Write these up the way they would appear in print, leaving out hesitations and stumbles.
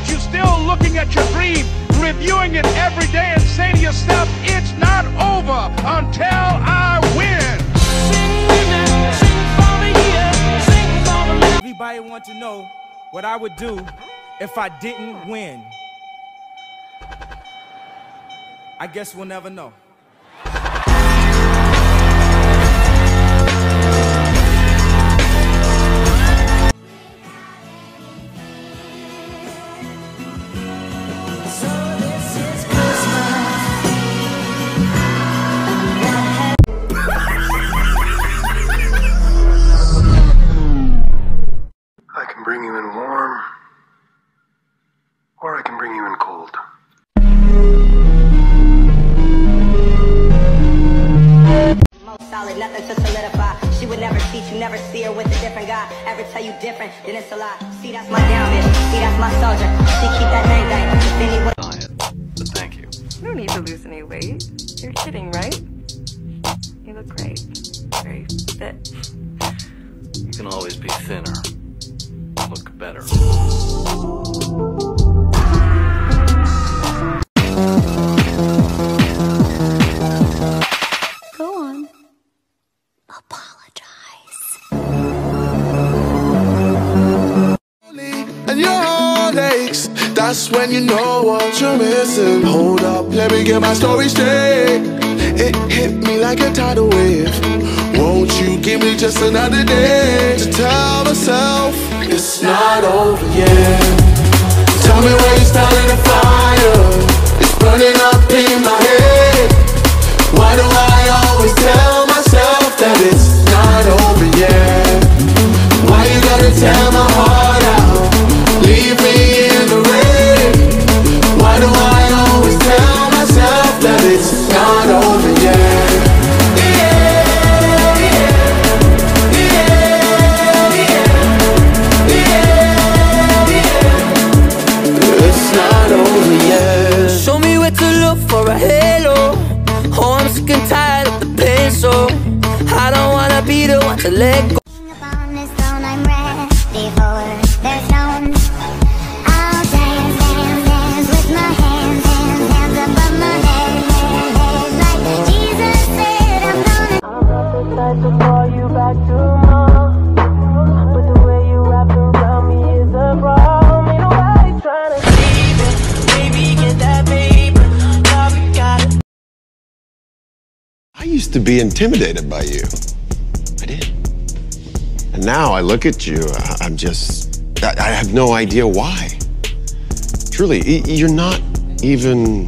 but you're still looking at your dream, reviewing it every day, and say to yourself, it's not over until I win. Everybody wants to know what I would do if I didn't win. I guess we'll never know. Different, then it's a lot. See, that's my down bitch. See, that's my soldier. She keep that name back. But thank you. You don't need to lose any weight. You're kidding, right? You look great. Very fit. You can always be thinner. Look better. Go on. That's when you know what you're missing. Hold up, let me get my story straight. It hit me like a tidal wave. Won't you give me just another day to tell myself it's not over yet? Tell me where you started a fire. It's burning up in my head. Why do I always tell myself that it's not over yet? Why you gotta tell my heart out? Leave me. Let go. I used to be intimidated by you. I did. And now I look at you, I'm just, I have no idea why. Truly, you're not even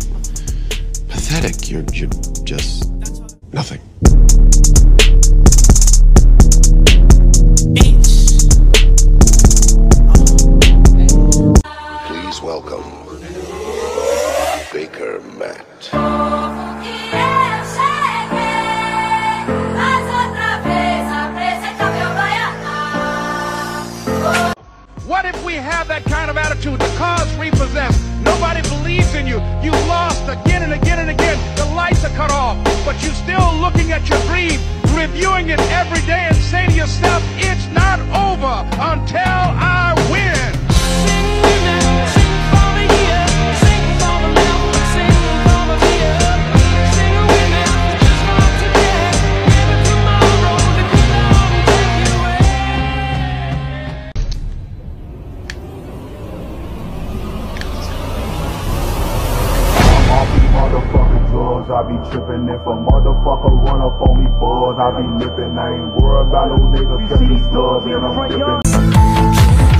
pathetic. You're just nothing. Please welcome Baker Matt. What if we have that kind of attitude? The cause repossessed. Nobody believes in you. You lost again and again and again. The lights are cut off, but you're still looking at your dream, reviewing it every day, and say to yourself, it's not over until I win. I be trippin' if a motherfucker run up on me, buzz. I be nippin', I ain't worried about no niggas, cause these thugs and I'm dippin'.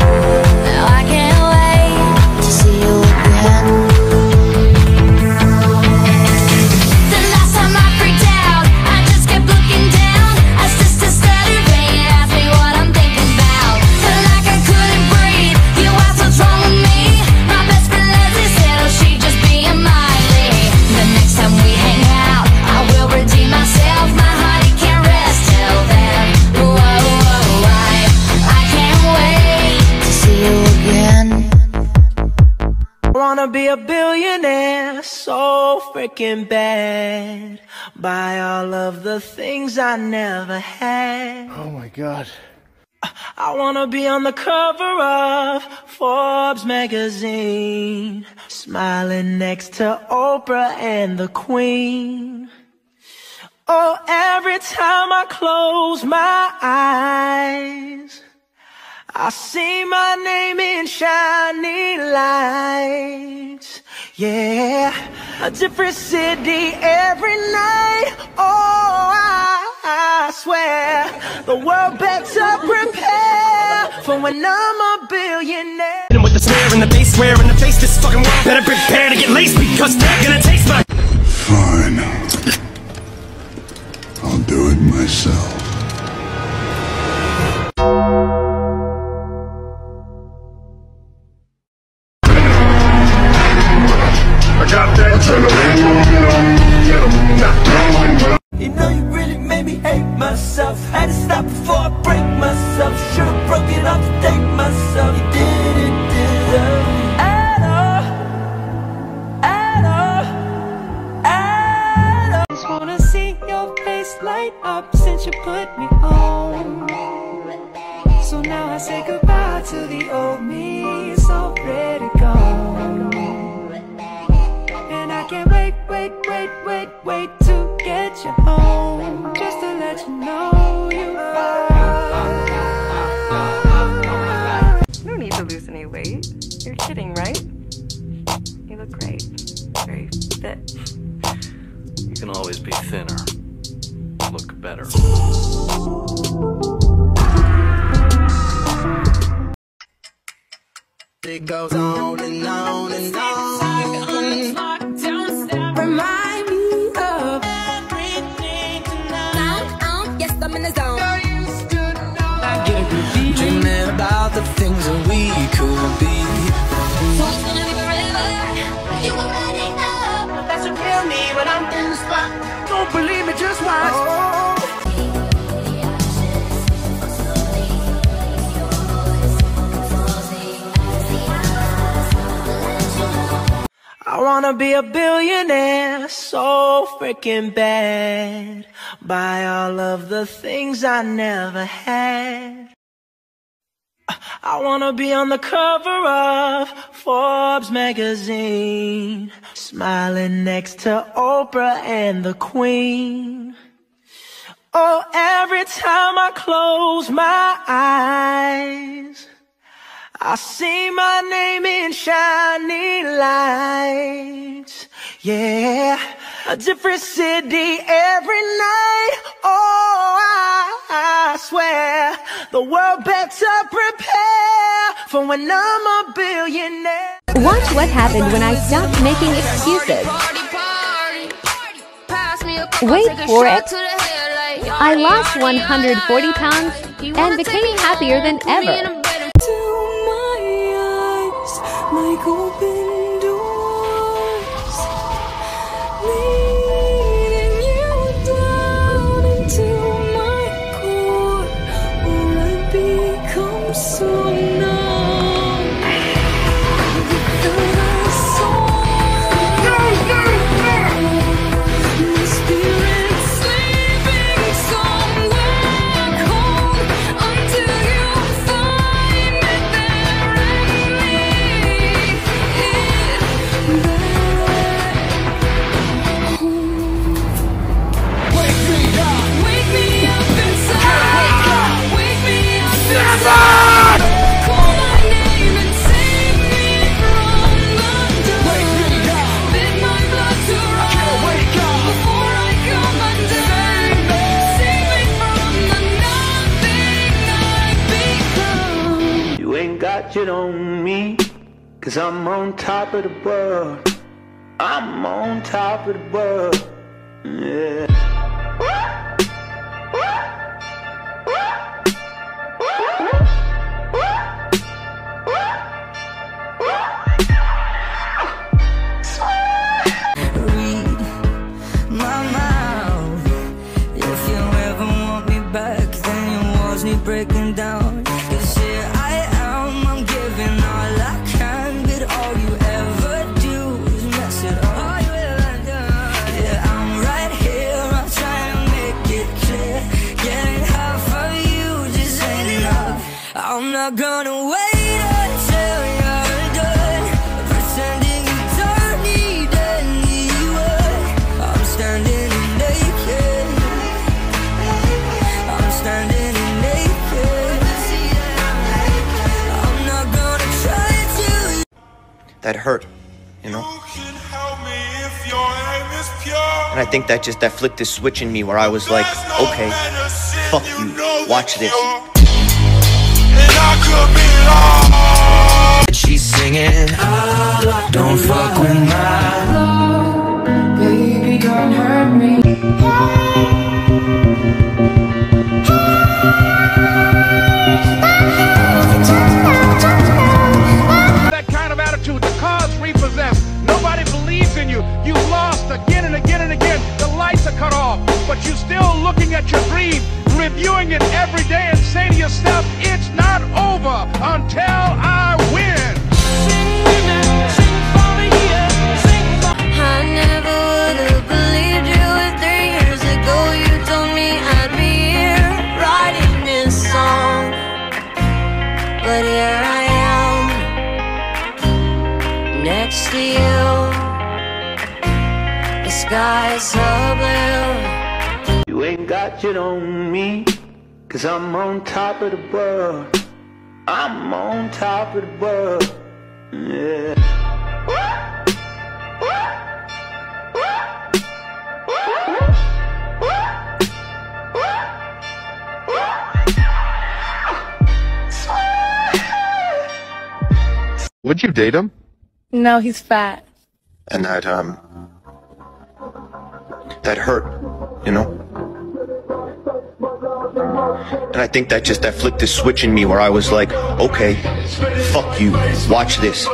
I can't wait to see you again. The last time I freaked out, I just kept looking down. I sister studied me and asked me what I'm thinking about. Felt like I couldn't breathe, you asked what's wrong with me. My best friend Leslie said, oh, she just be in my league. The next time we be a billionaire, so freaking bad. Buy all of the things I never had. Oh my God. I wanna be on the cover of Forbes magazine, smiling next to Oprah and the Queen. Oh, every time I close my eyes, I see my name in shiny lights. Yeah, a different city every night. Oh, I swear the world better prepare for when I'm a billionaire. And with the swear in the bass, swear in the face, this fucking world better prepare to get laced, because they're gonna taste my— Fine, I'll do it myself. You know you really made me hate myself. Had to stop before I break myself. Should've broke it off to take myself. You didn't deserve it at all, at all, at all. I just wanna see your face light up since you put me on. So now I say goodbye to the old me. It's already gone. And I can't wait, wait, wait, wait, wait to get you home, just to let you know you are. No need to lose any weight. You're kidding, right? You look great. Very fit. You can always be thinner. Look better. It goes on and on and on. Remind about the things that we could be. So it's gonna be forever. You were lighting up. That's what killed me when I'm in the spot. Don't believe me, just watch. Oh. I wanna be a billionaire so freaking bad. Buy all of the things I never had. I wanna be on the cover of Forbes magazine, smiling next to Oprah and the Queen. Oh, every time I close my eyes, I see my name in shiny lights. Yeah, a different city every night. Oh, I swear the world better prepare for when I'm a billionaire. Watch what happened when I stopped making excuses. Wait for it. I lost 140 pounds and became happier than ever. Like open doors, leading you down into my core, where I become so numb. My spirit sleeping somewhere cold until you find it there in me. You ain't got it on me, 'cause I'm on top of the world. I'm on top of the world. Yeah. Breaking down, 'cause here I am, I'm giving all I can, but all you ever do is mess it up. All you ever do, yeah, I'm right here, I'm trying to make it clear, getting half of you just ain't enough. I'm not gonna wait until you're done pretending you don't need anyone. I'm standing naked. I'm standing naked. I'm not gonna try to. That hurt, you know. And I think that just that flicked this switch in me where I was like, okay, fuck you, watch this. She's singing, don't fuck with my love, baby, don't hurt me. That kind of attitude, the cause repossessed, nobody believes in you, you've lost again and again and again, the lights are cut off, but you're still looking at your dream, reviewing it every day and say to yourself, it's not over until I win. I never would have believed you 3 years ago. You told me I'd be here writing this song, but here I am next to you. The sky's so blue. You ain't got it on me, 'cause I'm on top of the world. I'm on top of the world. Yeah. Would you date him? No, he's fat. And that hurt, you know? And I think that just that flicked this switch in me where I was like, okay, fuck you, watch this.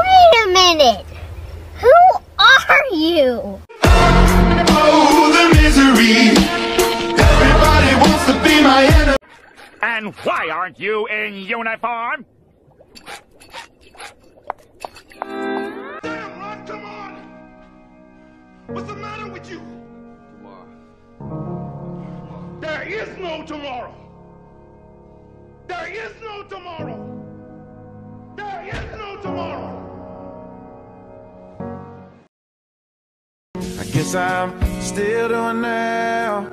Wait a minute, who are you? Oh, the misery, everybody wants to be my enemy. And why aren't you in uniform? What's the matter with you? Tomorrow. There is no tomorrow. There is no tomorrow. There is no tomorrow. I guess I'm still doing now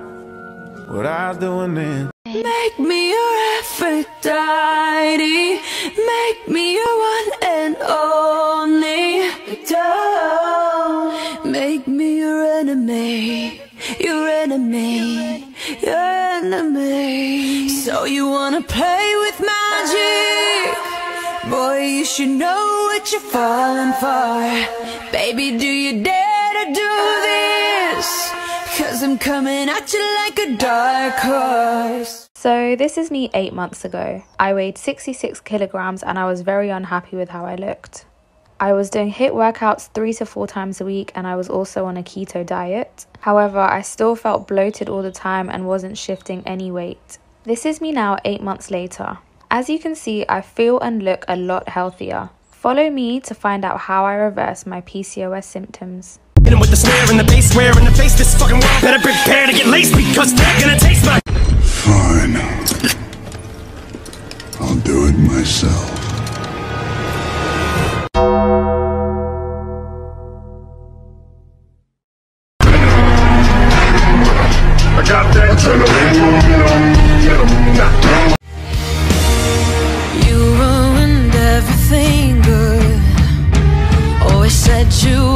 what I was doing then. Make me your Aphrodite. Make me your one and only. Don't make me your enemy, your enemy, your enemy. So you wanna play with magic? Boy, you should know what you're falling for. Baby, do you dare to do this? 'Cause I'm coming at you like a dark horse. So this is me 8 months ago. I weighed 66 kilograms and I was very unhappy with how I looked. I was doing HIIT workouts 3 to 4 times a week and I was also on a keto diet. However, I still felt bloated all the time and wasn't shifting any weight. This is me now 8 months later. As you can see, I feel and look a lot healthier. Follow me to find out how I reverse my PCOS symptoms. Hit 'em with the snare and the bass square in the face, this fucking world. Better prepare to get laced because they're gonna taste my— Fine. I'll do it myself. You ruined everything good. Always said you